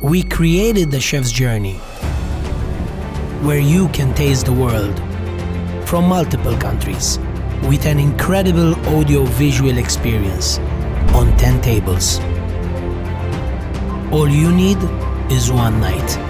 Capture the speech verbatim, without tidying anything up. We created the chef's journey, where you can taste the world from multiple countries with an incredible audio-visual experience on ten tables. All you need is one night.